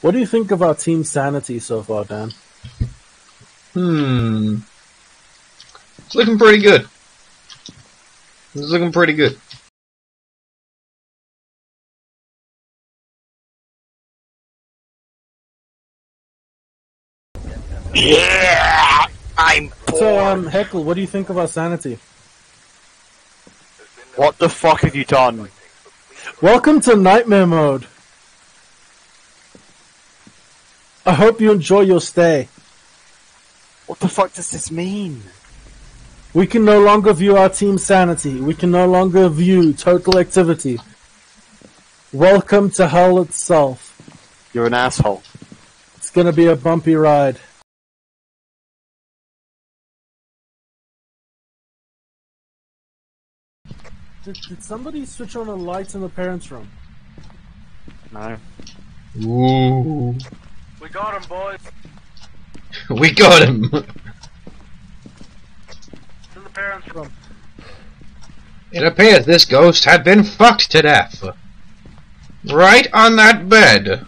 What do you think of our Team Sanity so far, Dan? It's looking pretty good. It's looking pretty good. Yeah, I'm bored. So, Heckle, what do you think of our Sanity? What the fuck have you done? Welcome to Nightmare Mode. I hope you enjoy your stay. What the fuck does this mean? We can no longer view our Team Sanity. We can no longer view total activity. Welcome to hell itself. You're an asshole. It's gonna be a bumpy ride. Did somebody switch on the lights in the parents' room? No. Ooh. We got him, boys. We got him. It's in the parents' room. It appears this ghost had been fucked to death. Right on that bed.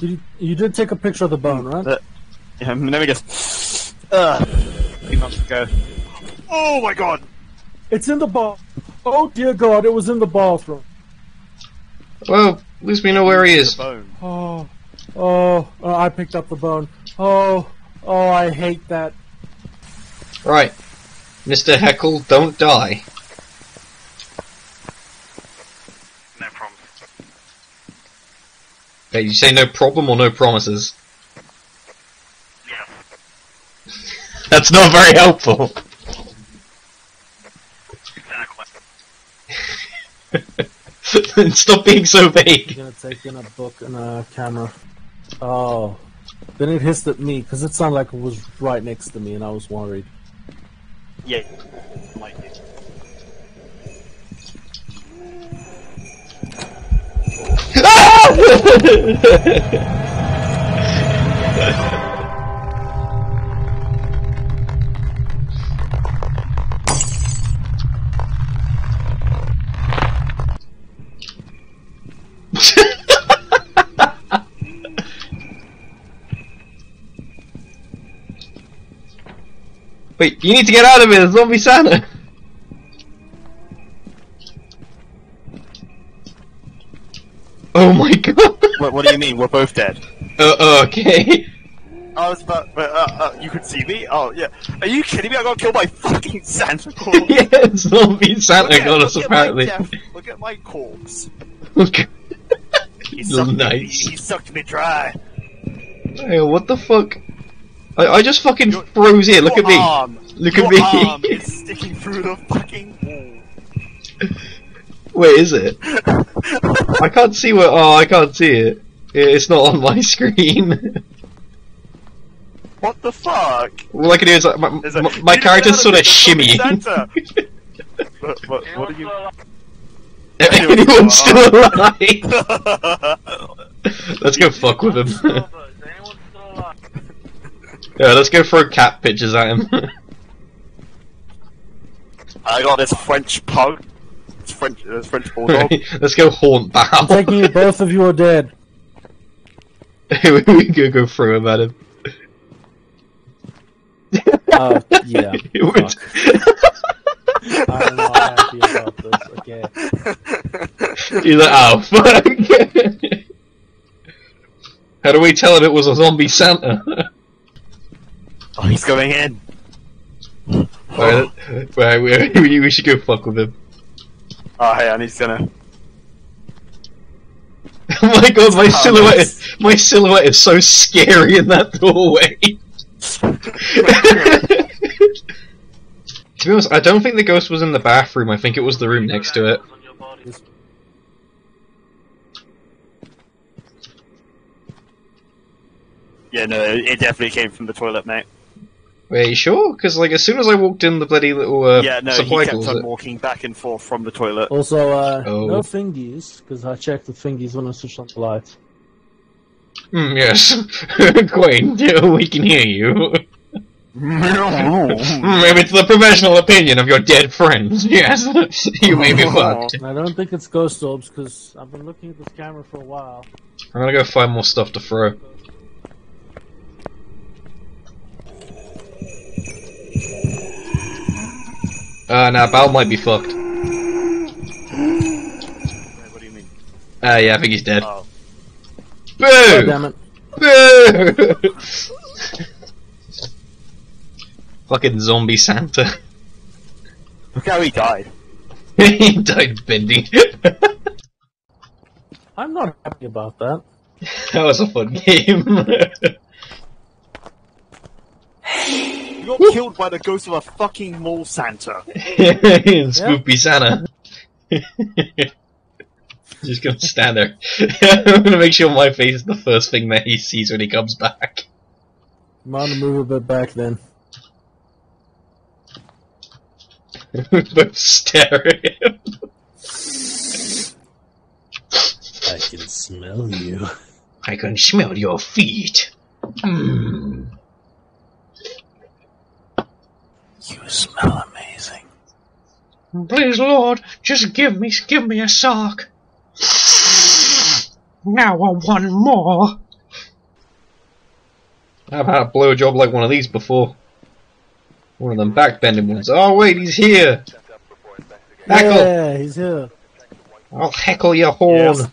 You did take a picture of the bone, right? Yeah, let me guess. 3 months ago. Oh my god! It's in the bath. Oh dear god, it was in the bathroom. Well, at least we know where he is. Oh, I picked up the bone. Oh, I hate that. Right. Mr. Heckle, don't die. No promise. Hey, you say no problem or no promises? Yeah. That's not very helpful. Stop being so vague. I'm gonna take in a book and a camera. Oh. Then it hissed at me, because it sounded like it was right next to me and I was worried. Yeah. Like it. Ah! Wait, you need to get out of here, Zombie Santa! Oh my god! What do you mean? We're both dead. Okay. I was about, you could see me? Oh, yeah. Are you kidding me? I got killed by fucking Santa Claus! Yeah, Zombie Santa got us, apparently. Look at my corpse. Look. He sucked me dry. Hey, what the fuck? I just fucking froze here, look at me! Look at me! Your arm is sticking through the fucking wall. Where is it? I can't see where- oh, I can't see it. It's not on my screen. What the fuck? All I can do is, like, my character's sort of shimmying. What are you- Anyone's still alive? Let's go fuck with him. Yeah, let's go throw cat pictures at him. I got this French pug. It's French, French bulldog. Let's go haunt Bow. I'm taking you, both of you are dead. We can go throw him at him. Yeah. I'm not happy about this, okay. He's like, oh, fuck. How do we tell him it was a Zombie Santa? Oh, he's going in! Right, we should go fuck with him. Oh, hey, and he's gonna... Oh my god, my silhouette is so scary in that doorway! To be honest, I don't think the ghost was in the bathroom, I think it was the room next to it. Yeah, no, it definitely came from the toilet, mate. Wait, you sure? Because, like, as soon as I walked in the bloody little, yeah, no, he kept on walking back and forth from the toilet. Also, no thingies, because I checked the thingies when I switched on the light. Yes. Quaint, we can hear you. Maybe it's the professional opinion of your dead friends. Yes, you may be fucked. I don't think it's ghost orbs because I've been looking at this camera for a while. I'm gonna go find more stuff to throw. Nah, Bal might be fucked. What do you mean? Yeah, I think he's dead. Oh. Boo! Oh, damn it. Boo! Fucking Zombie Santa. Look how he died. He died bending. I'm not happy about that. That was a fun game. You got killed by the ghost of a fucking mall Santa. Spoopy Santa. Just gonna stand there. I'm gonna make sure my face is the first thing that he sees when he comes back. I'm gonna move a bit back then. We're both staring at him. I can smell you. I can smell your feet. Mm. You smell amazing. Please, Lord, just give me a sock. Now I want more. I've had a blowjob like one of these before. One of them backbending ones. Oh wait, he's here! Heckle! Yeah, he's here. I'll heckle your horn. Yes.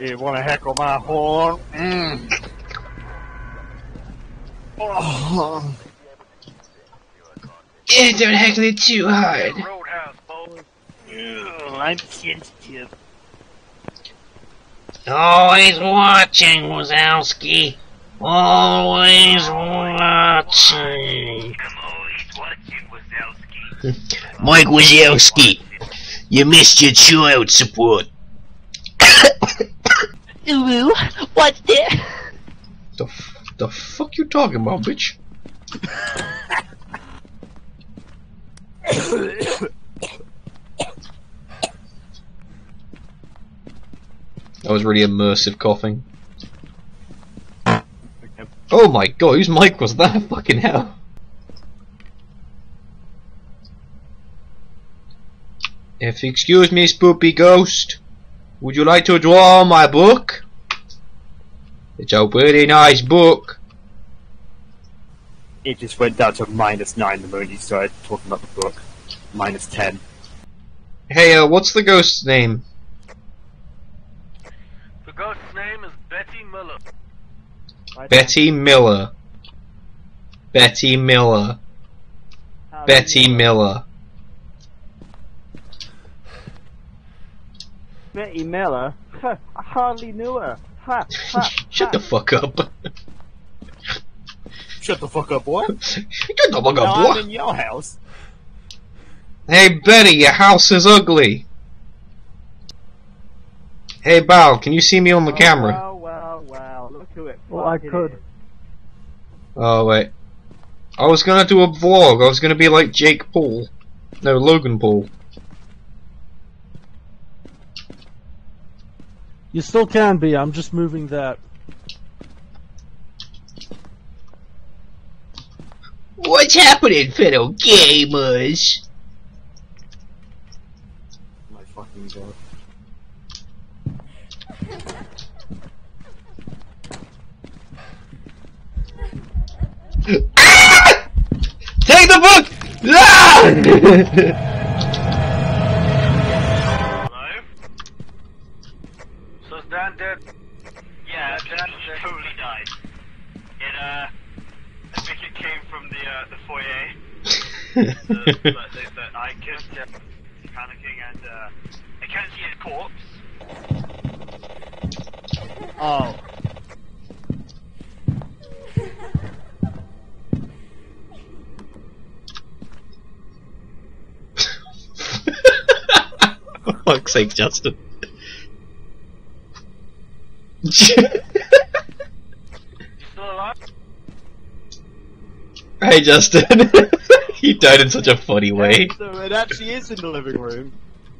You wanna heckle my horn? Mm. Oh. Yeah, don't heckle it too hard. I'm sensitive. Always watching, Wazowski. Always watching. Mike Wazowski, you missed your child support. Ulu, what's that? The fuck you talking about, bitch? That was really immersive coughing. Oh my god, whose mic was that? Fucking hell. If you excuse me, spoopy ghost, would you like to draw my book? It's a pretty nice book. It just went down to -9 the moment you started talking about the book. -10. Hey, what's the ghost's name? The ghost's name is Betty Miller. Betty Miller. Betty Miller. Betty Miller. Betty Miller? I hardly knew her. Ha, ha, shut the fuck up. Shut the fuck up, boy. Shut the fuck up, boy. I'm in your house. Hey, Betty, your house is ugly. Hey, Bal, can you see me on the camera? Well, I could. Oh, wait. I was gonna do a vlog. I was gonna be like Jake Paul. No, Logan Paul. You still can be. I'm just moving that. What's happening, fellow gamers? My fucking god. Ah! Take the book! Ah! Hello? So Dan dead? Yeah, Dan totally died. I think it came from the foyer. But I kissed him, panicking, and I can't see his corpse. Oh. For fuck's sake, Justin. You still alive? Hey, Justin. You died in such a funny way. Yeah, so it actually is in the living room.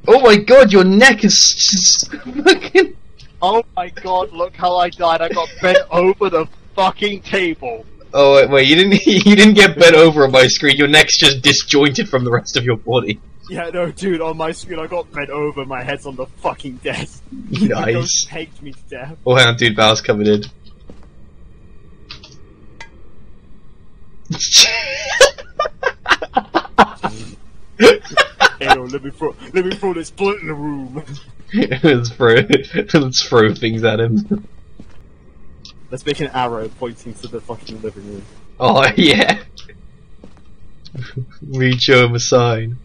Oh my god, your neck is just fucking... Oh my god, look how I died. I got bent over the fucking table. Oh wait, you didn't get bent over on my screen. Your neck's just disjointed from the rest of your body. Yeah, no, dude. On my screen, I got bent over. My head's on the fucking desk. Nice. They pegged me to death. Oh, hang on, dude. Bow's coming in. Hey, no, let me throw this blunt in the room. let's throw things at him. Let's make an arrow pointing to the fucking living room. Oh yeah. Read show him a sign.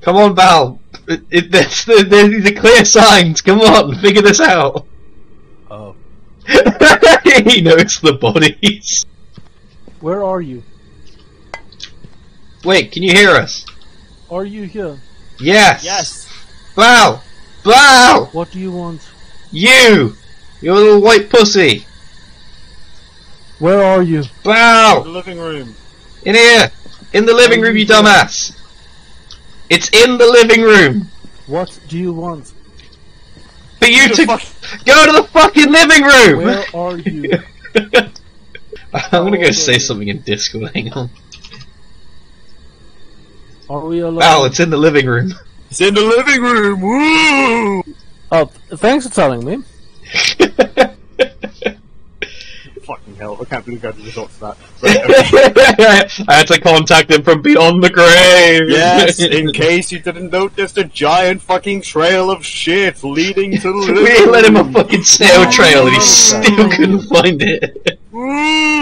Come on, Val. There's the clear signs. Come on, figure this out. Oh. He knows the bodies. Where are you? Wait, can you hear us? Are you here? Yes. Yes. Val. Val. What do you want? You. You're a little white pussy. Where are you? Val. In the living room. In here. In the living room, you dumbass. It's in the living room! What do you want? For you to go to the fucking living room! Where are you? I'm gonna go say something in Discord, hang on. Are we alone? Wow, it's in the living room. It's in the living room! Woo! Oh, thanks for telling me. Fucking hell, I can't believe I did the thoughts of that. Right, okay. I had to contact him from beyond the grave! Yes, in case you didn't notice the giant fucking trail of shit leading to the... We let him a fucking snail trail and he still couldn't find it!